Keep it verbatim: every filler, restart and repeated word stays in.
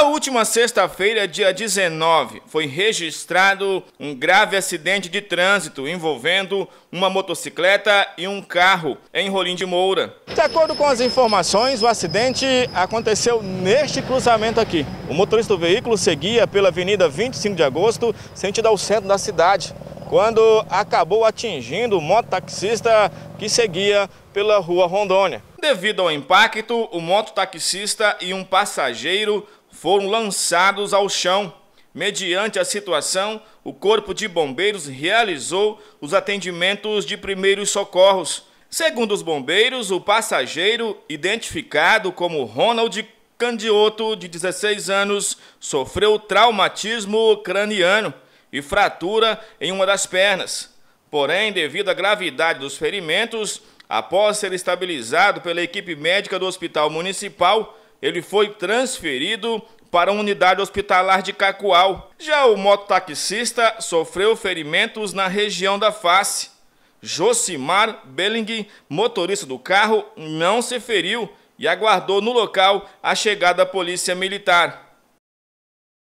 Na última sexta-feira, dia dezenove, foi registrado um grave acidente de trânsito envolvendo uma motocicleta e um carro em Rolim de Moura. De acordo com as informações, o acidente aconteceu neste cruzamento aqui. O motorista do veículo seguia pela Avenida vinte e cinco de agosto, sentido ao centro da cidade, quando acabou atingindo o mototaxista que seguia pela Rua Rondônia. Devido ao impacto, o mototaxista e um passageiro foram lançados ao chão. Mediante a situação, o Corpo de Bombeiros realizou os atendimentos de primeiros socorros. Segundo os bombeiros, o passageiro, identificado como Ronald Candioto, de dezesseis anos, sofreu traumatismo craniano e fratura em uma das pernas. Porém, devido à gravidade dos ferimentos, após ser estabilizado pela equipe médica do Hospital Municipal, ele foi transferido para a unidade hospitalar de Cacoal. Já o mototaxista sofreu ferimentos na região da face. Jocimar Belling, motorista do carro, não se feriu e aguardou no local a chegada da Polícia Militar.